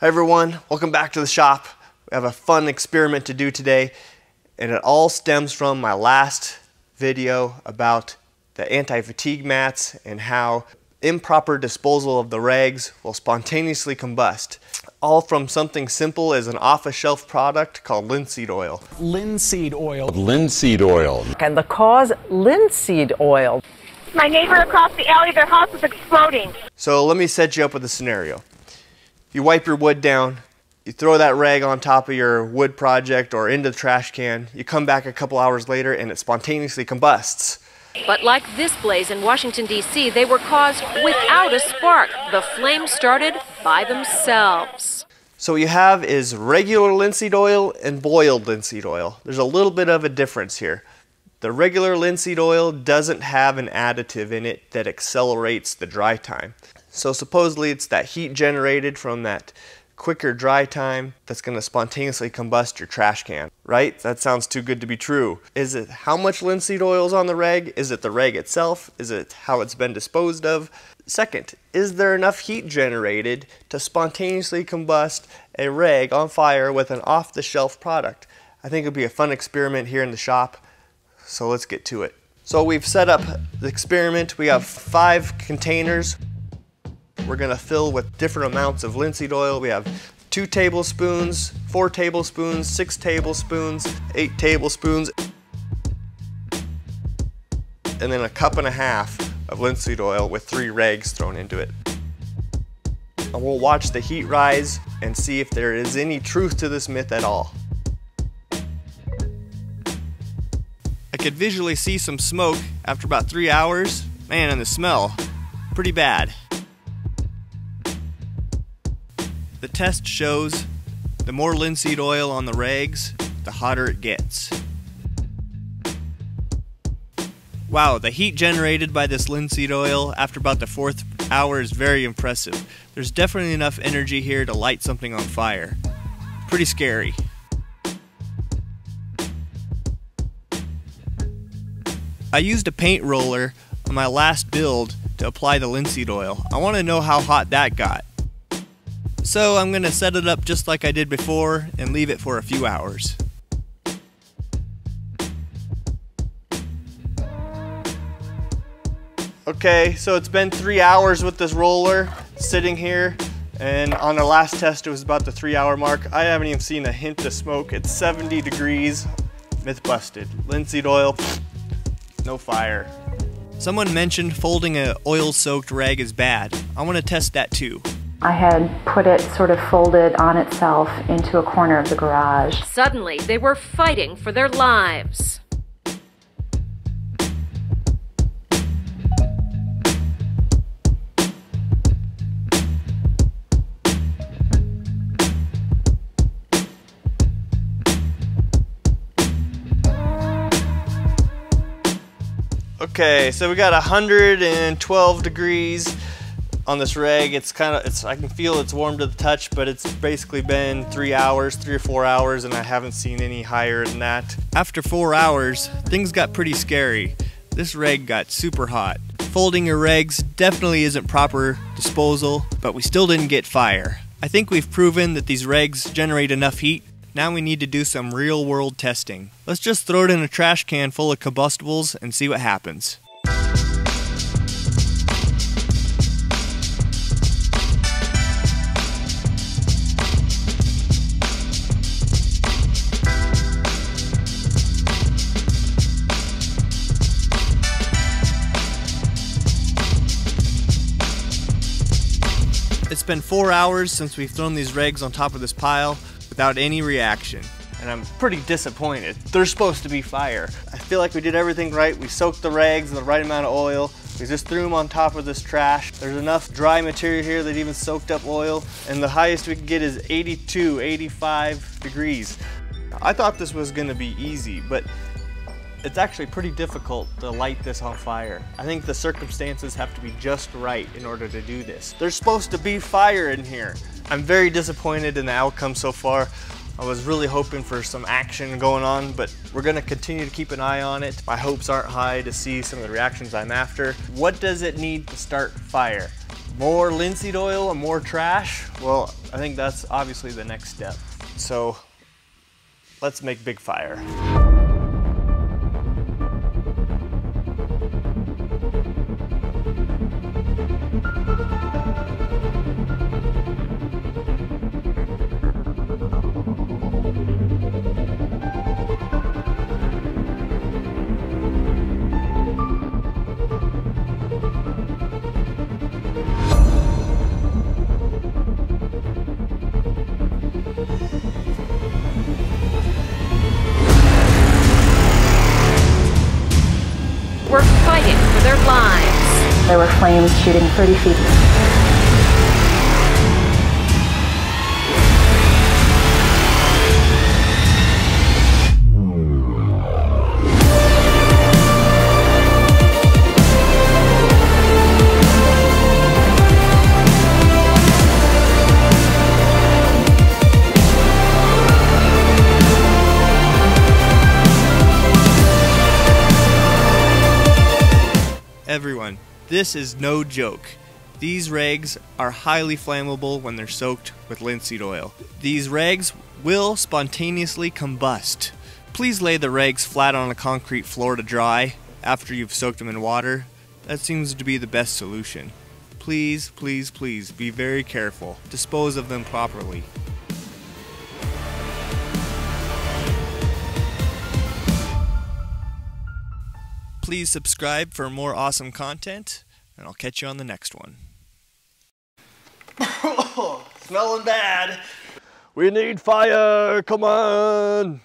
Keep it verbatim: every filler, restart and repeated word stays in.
Hi everyone, welcome back to the shop. We have a fun experiment to do today, and it all stems from my last video about the anti-fatigue mats and how improper disposal of the rags will spontaneously combust. All from something simple as an off-the-shelf product called linseed oil. Linseed oil. Linseed oil. And the cause, linseed oil. My neighbor across the alley, their house is exploding. So let me set you up with a scenario. You wipe your wood down, you throw that rag on top of your wood project or into the trash can, you come back a couple hours later and it spontaneously combusts. But like this blaze in Washington, D C, they were caused without a spark. The flame started by themselves. So what you have is regular linseed oil and boiled linseed oil. There's a little bit of a difference here. The regular linseed oil doesn't have an additive in it that accelerates the dry time. So supposedly it's that heat generated from that quicker dry time that's going to spontaneously combust your trash can, right? That sounds too good to be true. Is it how much linseed oil is on the rag? Is it the rag itself? Is it how it's been disposed of? Second, is there enough heat generated to spontaneously combust a rag on fire with an off-the-shelf product? I think it'd be a fun experiment here in the shop, so let's get to it. So we've set up the experiment. We have five containers. We're going to fill with different amounts of linseed oil. We have two tablespoons, four tablespoons, six tablespoons, eight tablespoons, and then a cup and a half of linseed oil with three rags thrown into it. And we'll watch the heat rise and see if there is any truth to this myth at all. I could visually see some smoke after about three hours. Man, and the smell, pretty bad. The test shows the more linseed oil on the rags, the hotter it gets. Wow, the heat generated by this linseed oil after about the fourth hour is very impressive. There's definitely enough energy here to light something on fire. Pretty scary. I used a paint roller on my last build to apply the linseed oil. I want to know how hot that got. So I'm going to set it up just like I did before and leave it for a few hours. Okay, so it's been three hours with this roller sitting here, and on our last test it was about the three hour mark. I haven't even seen a hint of smoke. It's seventy degrees. Myth busted. Linseed oil, pfft, no fire. Someone mentioned folding an oil-soaked rag is bad. I want to test that too. I had put it sort of folded on itself into a corner of the garage. Suddenly, they were fighting for their lives. Okay, so we got one hundred twelve degrees. On this rag, it's kind of, it's, I can feel it's warm to the touch, but it's basically been three hours, three or four hours, and I haven't seen any higher than that. After four hours, things got pretty scary. This rag got super hot. Folding your rags definitely isn't proper disposal, but we still didn't get fire. I think we've proven that these rags generate enough heat. Now we need to do some real world testing. Let's just throw it in a trash can full of combustibles and see what happens. It's been four hours since we've thrown these rags on top of this pile without any reaction. And I'm pretty disappointed. There's supposed to be fire. I feel like we did everything right. We soaked the rags in the right amount of oil. We just threw them on top of this trash. There's enough dry material here that even soaked up oil. And the highest we can get is eighty-two, eighty-five degrees. I thought this was gonna be easy, but it's actually pretty difficult to light this on fire. I think the circumstances have to be just right in order to do this. There's supposed to be fire in here. I'm very disappointed in the outcome so far. I was really hoping for some action going on, but we're gonna continue to keep an eye on it. My hopes aren't high to see some of the reactions I'm after. What does it need to start fire? More linseed oil and more trash? Well, I think that's obviously the next step. So let's make big fire. There were flames shooting thirty feet. Everyone, this is no joke. These rags are highly flammable when they're soaked with linseed oil. These rags will spontaneously combust. Please lay the rags flat on a concrete floor to dry after you've soaked them in water. That seems to be the best solution. Please, please, please be very careful. Dispose of them properly. Please subscribe for more awesome content, and I'll catch you on the next one. Smelling bad. We need fire, come on.